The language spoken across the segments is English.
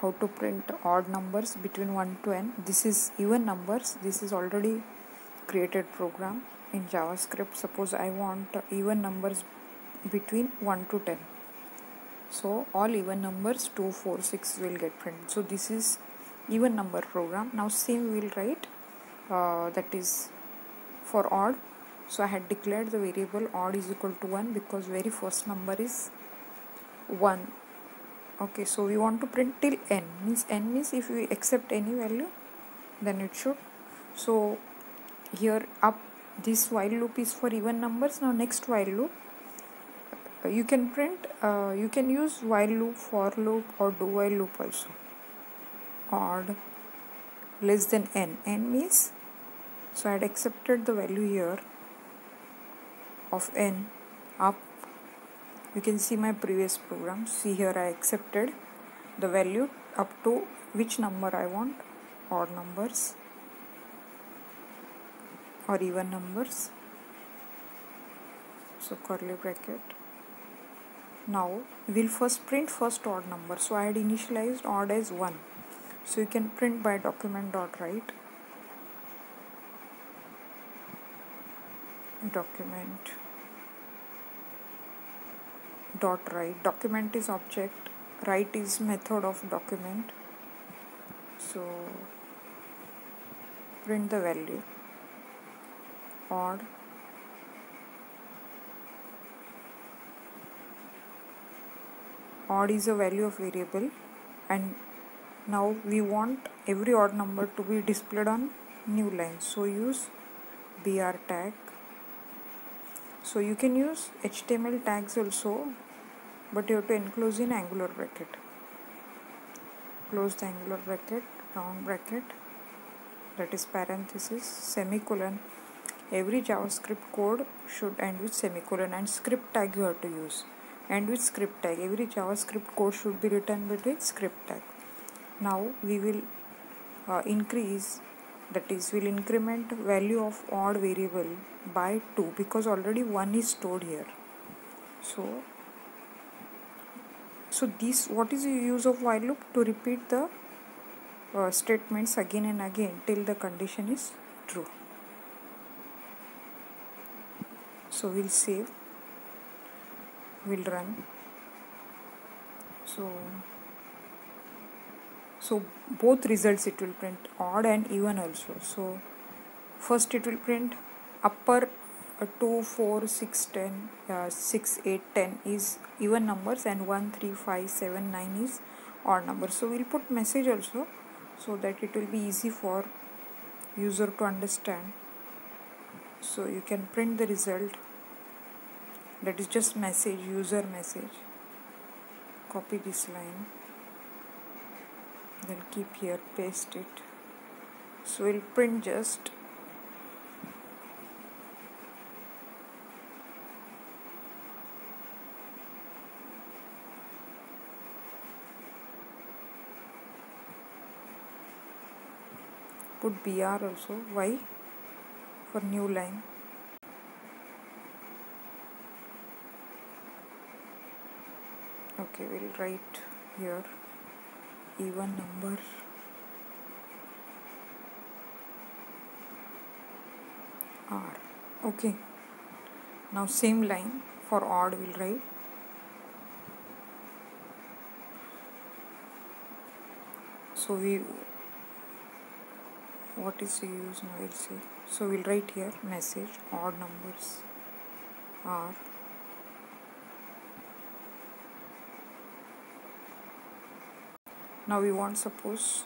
how to print odd numbers between 1 to n. This is even numbers. This is already created program in JavaScript. Suppose I want even numbers between 1 to 10, so all even numbers 2, 4, 6 will get printed. So this is even number program. Now same we'll write that is for odd. So I had declared the variable odd is equal to 1 because very first number is 1. Okay, so we want to print till n, means n means if we accept any value then it should. So here up this while loop is for even numbers. Now next while loop you can print, you can use while loop, for loop or do while loop also. Odd less than n, n means, so I had accepted the value here of n up. You can see my previous program. See here I accepted the value up to which number I want, odd numbers or even numbers. So curly bracket. Now we'll first print first odd number. So I had initialized odd as 1. So you can print by document.write, document.write. Document is object, write is method of document. So print the value odd is a value of variable, and now we want every odd number to be displayed on new line, so use br tag. So you can use HTML tags also, but you have to enclose in angular bracket. Close the angular bracket, round bracket, that is parenthesis, semicolon. Every JavaScript code should end with semicolon, and script tag you have to use. End with script tag. Every JavaScript code should be written between script tag. Now we will increase, that is we'll increment value of odd variable by 2 because already 1 is stored here. So this, what is the use of while loop? To repeat the statements again and again till the condition is true. So we'll save, we'll run. So both results it will print, odd and even also. So first it will print upper 2, 4, 6, 10, 6, 8, 10 is even numbers, and 1, 3, 5, 7, 9 is odd numbers. So we'll put message also so that it will be easy for user to understand. So you can print the result, that is just message, user message. Copy this line, then keep here, paste it. So we'll print just put br also, why, for new line. Okay, we'll write here even number, r. Okay, now same line for odd we'll write so we, what is the use now we'll see. So we'll write here message odd numbers r. Now we want, suppose,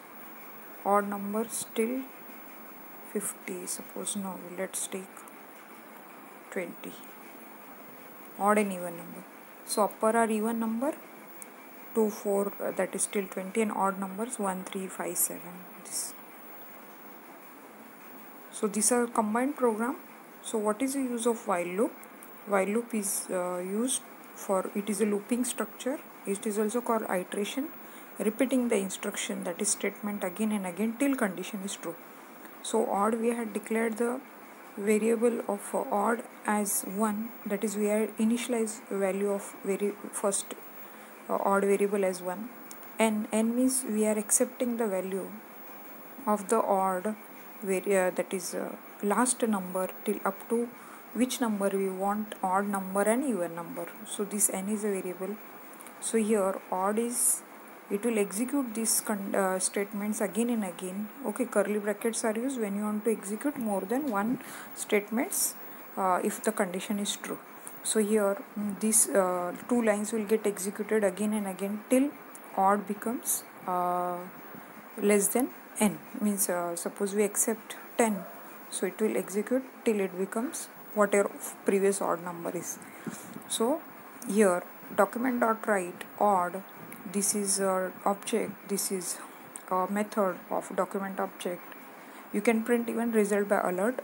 odd numbers till 50. Suppose, no, let's take 20. Odd and even number. So upper are even number, 2, 4, that is till 20, and odd numbers 1, 3, 5, 7. This. So these are combined program. So what is the use of while loop? While loop is used for, it is a looping structure. It is also called iteration. Repeating the instruction, that is statement, again and again till condition is true. So odd, we had declared the variable of odd as 1, that is we had initialized value of very first odd variable as 1. n. n means we are accepting the value of the odd, that is last number till up to which number we want, odd number and even number. So this n is a variable. So here odd is, it will execute these statements again and again. Okay, curly brackets are used when you want to execute more than one statements if the condition is true. So here these two lines will get executed again and again till odd becomes less than n. Means suppose we accept 10, so it will execute till it becomes whatever previous odd number is. So here document.write odd, this is object, this is a method of document object. You can print even result by alert,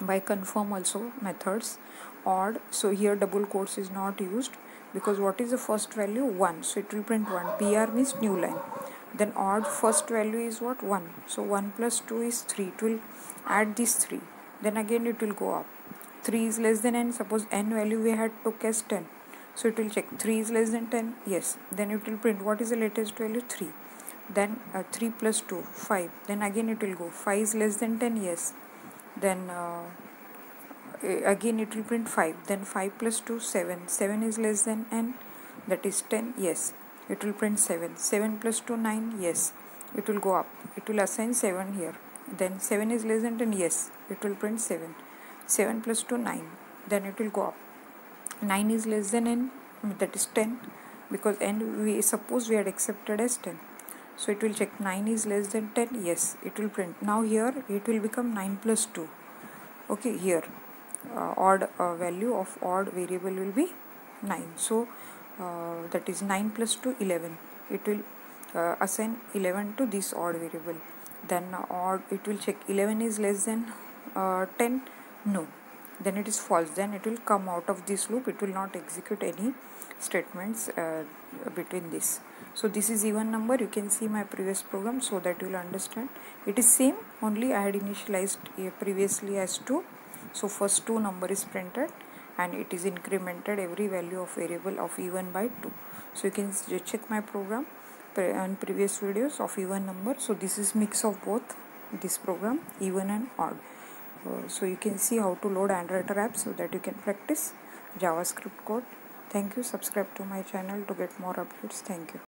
by confirm also methods. Odd, so here double quotes is not used because what is the first value? 1, so it will print 1. PR means new line. Then odd first value is what? 1, so 1 plus 2 is 3, it will add this 3, then again it will go up. 3 is less than n, suppose n value we had took as 10, so it will check 3 is less than 10, yes, then it will print what is the latest value? 3, then 3 plus 2, 5, then again it will go 5 is less than 10, yes, then again it will print 5, then 5 plus 2, 7, 7 is less than n, that is 10, yes, it will print 7, 7 plus 2, 9, yes, it will go up, it will assign 7 here, then 7 is less than 10, yes, it will print 7, 7 plus 2, 9, then it will go up, 9 is less than n, that is 10, because n we suppose we had accepted as 10, so it will check 9 is less than 10, yes, it will print. Now here it will become 9 plus 2, okay, here odd value of odd variable will be 9, so that is 9 plus 2, 11, it will assign 11 to this odd variable. Then odd, it will check 11 is less than 10, no, then it is false, then it will come out of this loop, it will not execute any statements between this. So this is even number, you can see my previous program so that you will understand. It is same, only I had initialized previously as 2. So first 2 number is printed and it is incremented every value of variable of even by 2. So you can check my program and previous videos of even number. So this is mix of both this program, even and odd. So you can see how to load Android app so that you can practice JavaScript code. Thank you. Subscribe to my channel to get more updates. Thank you.